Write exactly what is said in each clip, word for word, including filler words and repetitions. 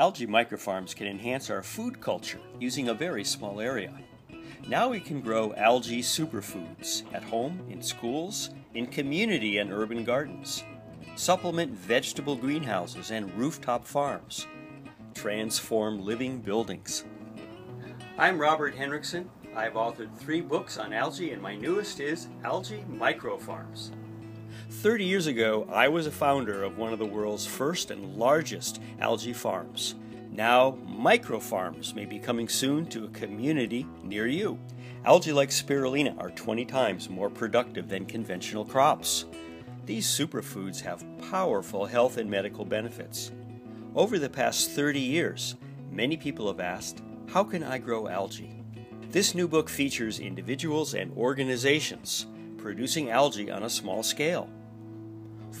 Algae microfarms can enhance our food culture using a very small area. Now we can grow algae superfoods at home, in schools, in community and urban gardens. Supplement vegetable greenhouses and rooftop farms. Transform living buildings. I'm Robert Henrikson. I've authored three books on algae, and my newest is Algae Microfarms. thirty years ago, I was a founder of one of the world's first and largest algae farms. Now, microfarms may be coming soon to a community near you. Algae like spirulina are twenty times more productive than conventional crops. These superfoods have powerful health and medical benefits. Over the past thirty years, many people have asked, "How can I grow algae?" This new book features individuals and organizations producing algae on a small scale.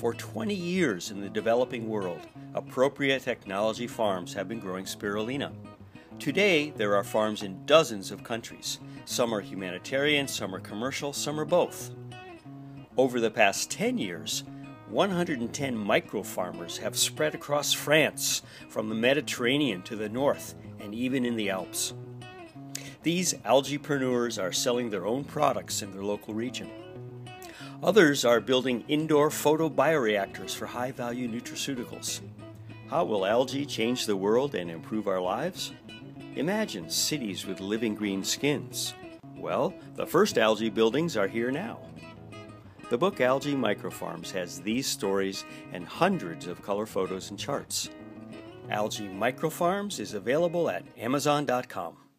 For twenty years in the developing world, appropriate technology farms have been growing spirulina. Today, there are farms in dozens of countries. Some are humanitarian, some are commercial, some are both. Over the past ten years, one hundred ten microfarmers have spread across France, from the Mediterranean to the north, and even in the Alps. These algaepreneurs are selling their own products in their local region. Others are building indoor photobioreactors for high-value nutraceuticals. How will algae change the world and improve our lives? Imagine cities with living green skins. Well, the first algae buildings are here now. The book Algae Microfarms has these stories and hundreds of color photos and charts. Algae Microfarms is available at Amazon dot com.